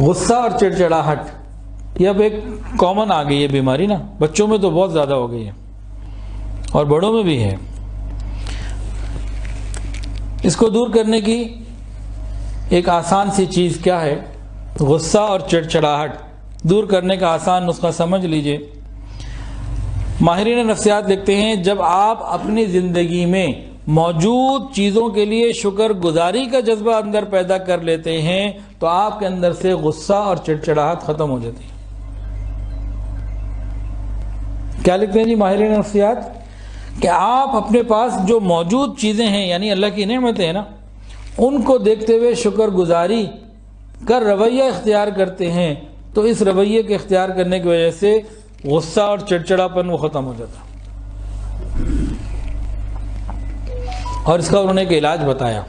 गुस्सा और चिड़चिड़ाहट, ये अब एक कॉमन आ गई है बीमारी ना, बच्चों में तो बहुत ज़्यादा हो गई है और बड़ों में भी है। इसको दूर करने की एक आसान सी चीज़ क्या है? गुस्सा और चिड़चिड़ाहट दूर करने का आसान नुस्खा समझ लीजिए। माहिरीन नफ्सियात लिखते हैं, जब आप अपनी ज़िंदगी में मौजूद चीज़ों के लिए शुक्रगुजारी का जज्बा अंदर पैदा कर लेते हैं तो आपके अंदर से गुस्सा और चिड़चिड़ाहट ख़त्म हो जाती है। क्या लिखते हैं जी माहिरीन नफ्सियात कि आप अपने पास जो मौजूद चीज़ें हैं यानी अल्लाह की नेमतें हैं ना, उनको देखते हुए शुक्रगुजारी का रवैया इख्तियार करते हैं तो इस रवैये के इख्तियार करने की वजह से गुस्सा और चिड़चिड़ापन वो ख़त्म हो जाता। और इसका उन्होंने एक इलाज बताया,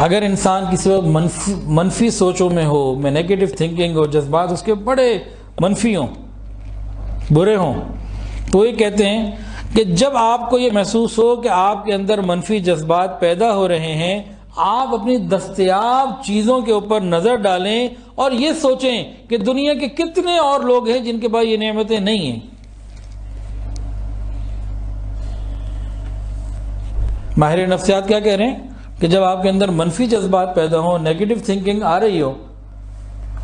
अगर इंसान किसी वक्त मनफी सोचों में हो, में नेगेटिव थिंकिंग हो, जज्बात उसके बड़े मनफी हों, बुरे हों, तो ये कहते हैं कि जब आपको ये महसूस हो कि आपके अंदर मनफी जज्बात पैदा हो रहे हैं, आप अपनी दस्तयाब चीज़ों के ऊपर नज़र डालें और ये सोचें कि दुनिया के कितने और लोग हैं जिनके पास ये नेमतें नहीं हैं। माहिर नफ्सियात क्या कह रहे हैं कि जब आपके अंदर मनफी जज्बात पैदा हो, नेगेटिव थिंकिंग आ रही हो,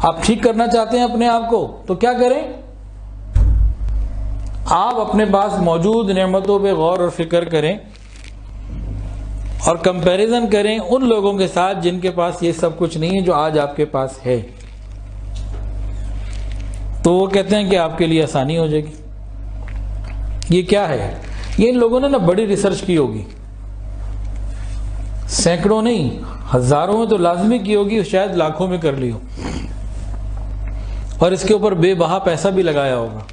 आप ठीक करना चाहते हैं अपने आप को, तो क्या करें? आप अपने पास मौजूद नेमतों पे गौर और फिक्र करें और कंपैरिजन करें उन लोगों के साथ जिनके पास ये सब कुछ नहीं है जो आज आपके पास है, तो वो कहते हैं कि आपके लिए आसानी हो जाएगी। ये क्या है? ये इन लोगों ने ना बड़ी रिसर्च की होगी, सैकड़ों नहीं हजारों में तो लाजमी की होगी, शायद लाखों में कर ली हो, और इसके ऊपर बेबहा पैसा भी लगाया होगा।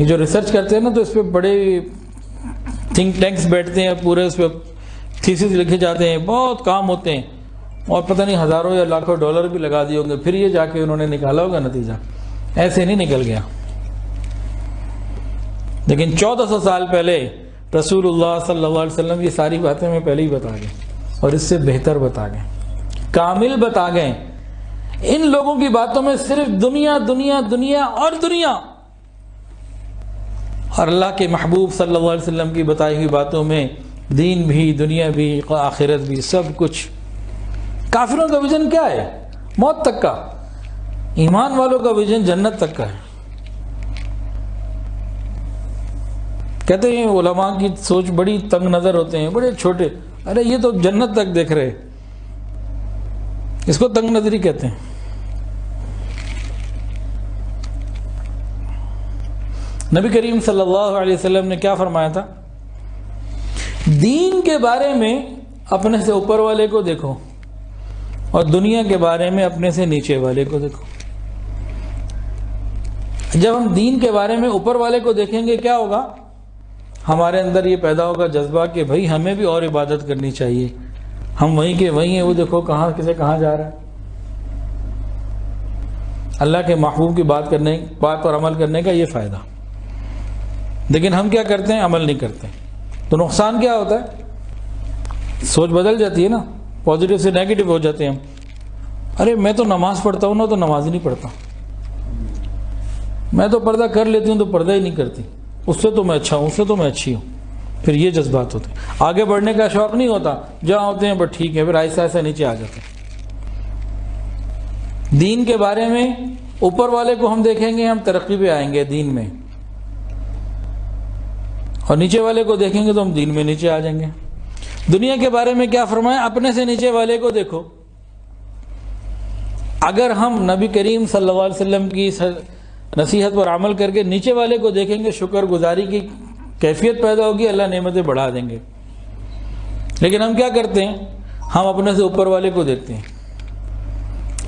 ये जो रिसर्च करते हैं ना, तो इस पर बड़े थिंक टैंक्स बैठते हैं, पूरे उस पर थीसिस लिखे जाते हैं, बहुत काम होते हैं, और पता नहीं हज़ारों या लाखों डॉलर भी लगा दिए होंगे, फिर ये जाके उन्होंने निकाला होगा नतीजा, ऐसे नहीं निकल गया। लेकिन 1400 साल पहले रसूलुल्लाह सल्लल्लाहु अलैहि वसल्लम ये सारी बातें मैं पहले ही बता गए और इससे बेहतर बता गए, कामिल बता गए। इन लोगों की बातों में सिर्फ दुनिया दुनिया दुनिया और दुनिया, और अल्लाह के महबूब सल्लल्लाहु अलैहि वसल्लम की बताई हुई बातों में दीन भी, दुनिया भी, आखिरत भी, सब कुछ। काफिरों का विजन क्या है? मौत तक का। ईमान वालों का विजन जन्नत तक का है। कहते हैं उलमा की सोच बड़ी तंग नज़र होते हैं, बड़े छोटे, अरे ये तो जन्नत तक देख रहे, इसको तंग नजरी कहते हैं। नबी करीम सल्लल्लाहु अलैहि वसल्लम ने क्या फरमाया था? दीन के बारे में अपने से ऊपर वाले को देखो और दुनिया के बारे में अपने से नीचे वाले को देखो। जब हम दीन के बारे में ऊपर वाले को देखेंगे क्या होगा? हमारे अंदर ये पैदा होगा जज्बा कि भाई हमें भी और इबादत करनी चाहिए, हम वहीं के वहीं हैं, वो देखो कहाँ किसे कहाँ जा रहा है। अल्लाह के महबूब की बात पर अमल करने का ये फ़ायदा। लेकिन हम क्या करते हैं? अमल नहीं करते, तो नुकसान क्या होता है? सोच बदल जाती है ना, पॉजिटिव से नेगेटिव हो जाते हैं हम। अरे मैं तो नमाज़ पढ़ता हूँ ना, तो नमाज ही नहीं पढ़ता, मैं तो पर्दा कर लेती हूँ तो पर्दा ही नहीं करती, उससे तो मैं अच्छा हूँ, उससे तो मैं अच्छी हूँ। फिर ये जज्बात होते हैं, आगे बढ़ने का शौक़ नहीं होता, जहाँ होते हैं बट ठीक है, फिर ऐसा ऐसा नीचे आ जाते हैं। दीन के बारे में ऊपर वाले को हम देखेंगे, हम तरक्की पे आएंगे दीन में, और नीचे वाले को देखेंगे तो हम दीन में नीचे आ जाएंगे। दुनिया के बारे में क्या फरमाया? अपने से नीचे वाले को देखो। अगर हम नबी करीम सल्लल्लाहु अलैहि वसल्लम की नसीहत पर अमल करके नीचे वाले को देखेंगे, शुक्रगुजारी की कैफियत पैदा होगी, अल्लाह नेमतें बढ़ा देंगे। लेकिन हम क्या करते हैं? हम अपने से ऊपर वाले को देखते हैं,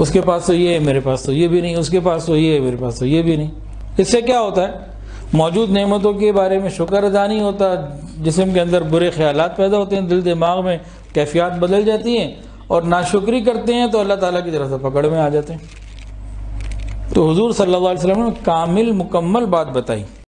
उसके पास तो ये है, मेरे पास तो ये भी नहीं, उसके पास तो ये है, मेरे पास तो ये भी नहीं। इससे क्या होता है? मौजूद नेमतों के बारे में शुक्र अदा नहीं होता, जिस्म के अंदर बुरे ख्यालात पैदा होते हैं, दिल दिमाग में कैफियत बदल जाती हैं, और नाशुक्री करते हैं तो अल्लाह ताला की तरफ से पकड़ में आ जाते हैं। तो हुजूर सल्लल्लाहु अलैहि वसल्लम ने कामिल मुकम्मल बात बताई।